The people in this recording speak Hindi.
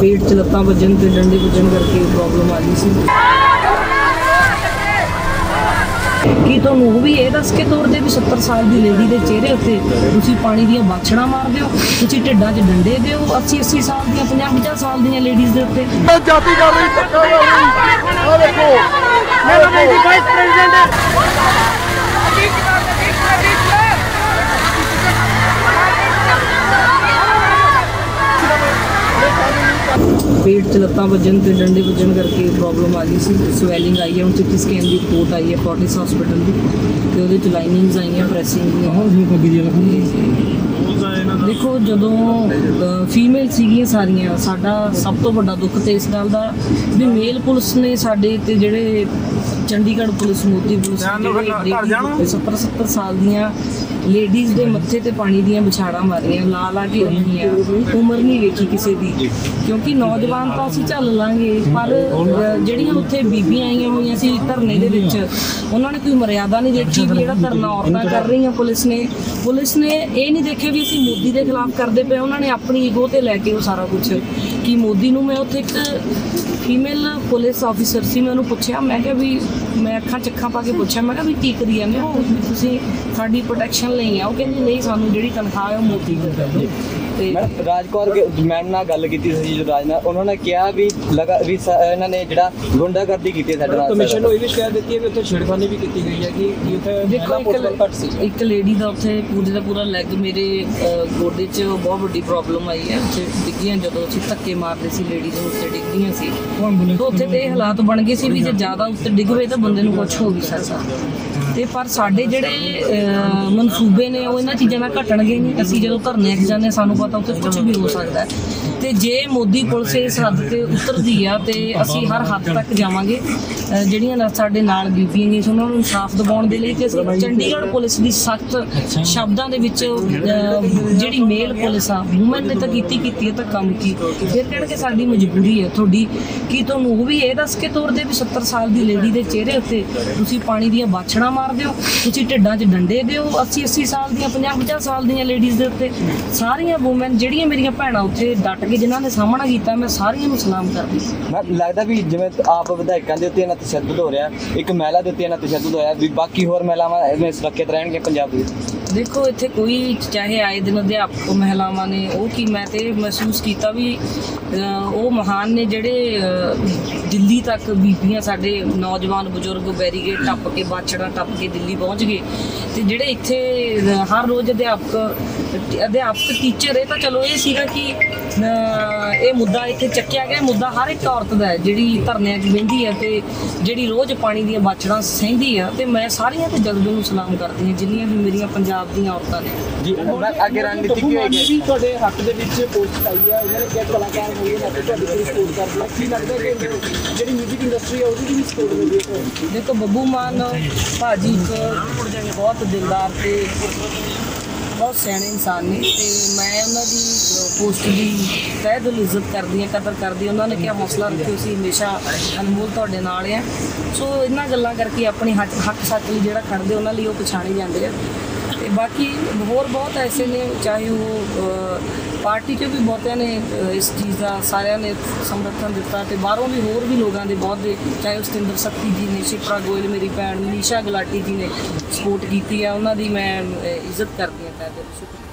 पेट च लत्तां भजन ते डंडे भजन करके प्रॉब्लम आ गई सी। की तुहानूं भी यह दस के तौर पर भी 70 साल की लेडी के चेहरे उत्ते तुसीं पानी दीआं बाछड़ा मार दिओ, तुसीं ढिड्डां च डंडे दिओ, 80 साल दीआं 50 साल दीआं लेडीज़ दे उत्ते पेट च लत्तां भजन ते डंडे भजन करके प्रॉब्लम आ गई सी। स्वैलिंग आई है, हम 50 स्कैन की रिपोर्ट आई है फोर्टिस हॉस्पिटल की, तो वो लाइनिंग्स आई हैं प्रेसिंग। देखो जो फीमेल सीगियां सारियां, साडा सब तो बड़ा दुख तो इस गल दा भी मेल पुलिस ने साडे ते जेड़े चंडीगढ़ पुलिस मोती पुलिस 70 साल दियां लेडीज़ के मत्थे ते पानी दियां बिछाड़ा मारियां, ला ला के रखियां, उम्र नहीं वेखी किसी की, क्योंकि नौजवान तो असं झल लाँगे पर जिहड़ियां उत्थे बीबियां आईयां होईयां सी धरने दे विच उन्होंने कोई मर्यादा नहीं देखी भी जिहड़ा धरना औरतां कर रहीआं। पुलिस ने यह नहीं देखिआ भी असीं मोदी के खिलाफ करते पे, उन्होंने अपनी ईगो ते लैके वो सारा कुछ कि मोदी नूं मैं उत्थे एक फीमेल पुलिस ऑफिसर से मैं उन्होंने पूछा, मैं क्या भी मैं अखा चखा पा के पूछा, मैं क्या भी की करी जाने हो तुसीं साडी प्रोटैक्शन नहीं है। वो कहते नहीं सानूं जिहड़ी तनख्वाह है वो मोदी दे दो। मैं राजकौर मैम नाल गल कीती सी, राज नाल उन्होंने कहा भी लगा भी इन्होंने जिहड़ा गुंडागर्दी की कमीशन होई भी शिकायत दी है कि उत्थे छेड़खानी भी की गई है कि उत्थे एक लेडी का उत्थे पूरे का पूरा लैग मेरे गोडे च बहुत वड्डी प्रॉब्लम आई है। उत्थे डिग्गियां जदों असीं धक्के मारदे सी लेडीज़ उत्थे डिग्गियां सी, तो उत्थे ते हालात बन गए सी भी जे ज़्यादा उत्ते डिग्गे तो बंदे नूं कुछ हो भी सकदा। तो पर साढ़े जोड़े मनसूबे ने वो इन्होंने चीज़ों में घटन गए नहीं। असी जो धरने जाने सूँ पता उत्तर कुछ भी हो सकता है, तो जे मोदी पुलिस इस हद पर उतरती है तो असी हर हद तक जावे जोड़िया साढ़े नाल बीबियां गई उन्होंने इंसाफ दिवाने के लिए। तो चंडीगढ़ पुलिस की सख्त शब्दों के जी मेल पुलिस आ वूमेन ने तो की धक्का मुक्की फिर कह के साड़ी मजबूरी है थोड़ी कि तू भी यह दस के तौर पर भी 70 साल की लेडी के चेहरे उत्ते पानी दीआं बाछड़ा मार दो, ढिड्डां च डंडे दो, 80 साल दीआं 50 साल दीआं लेडीज़ दे उत्ते सारियां वूमेन जिहड़ियां मेरियां भैणां उत्थे डट के जिन्हां ने सामना कीता मैं सारियां नूं सलाम करदी। मैं लगदा भी जिवें आप विधायकां दे उत्ते इन्ना तशद्दुद हो रिहा, एक महिला दे उत्ते इन्ना तशद्दुद होया भी बाकी होर महिलावां इन्हें सुरक्षित रहणगीआं पंजाब दे। देखो इत्थे कोई चाहे आए दिन अध्यापक महिलावां ने वो कि मैं तो महसूस किया भी वो महान ने जिहड़े दिल्ली तक बीबियां साडे नौजवान बजुर्ग बैरीगेड टप के बाछड़ा टप के दिल्ली पहुँच गए। तो जिहड़े इत्थे हर रोज़ अध्यापक टीचर है तो चलो ये सीगा कि ये मुद्दा इत्थे चक्या गया, मुद्दा हर एक औरत दा है जिहड़ी धरने बहिंदी है तो जिहड़ी रोज़ पानी दियां बाछड़ां सहंदी है। तो मैं सारियां ते जज्बे नूं सलाम करदी हां जिन्नियां भी मेरियां पंजाब दी औरतां ने जी। अगे रणनीति की होएगी जी, तुहाडे हक दे विच पोस्ट आई है उन्होंने क्या कलाकार होई है तो तुहाडी पूरी सपोर्ट करदा की लगदा कि जी म्यूजिक इंडस्ट्री है उसकी भी सपोर्ट मिली है। देखो बब्बू मान भाजी एक बहुत दिलदार से बहुत सियाने इंसान ने, तो मैं उन्होंने पोस्ट की तह दिल इज्जत करती हाँ, कदर करती। उन्होंने क्या हौसला रखियो सी, हमेशा अनमोल तुहाडे नाल है। सो इन्हां गल्लां करके अपने हक सच लई जिहड़ा खड़दे उन्हां लई ओह पछाणे जांदे आ। ते बाकी होर बहुत ऐसे ने चाहे वो पार्टी चो भी बहुतों ने इस चीज़ का सारे ने समर्थन दिता, तो बाहरों भी होर भी लोगों के बहुत चाहे सतिंदर सख्ती जी ने, शिप्रा गोयल मेरी भैन, मनीषा गुलाटी जी ने सपोर्ट की है, उन्होंने मैं इज्जत करती हूँ।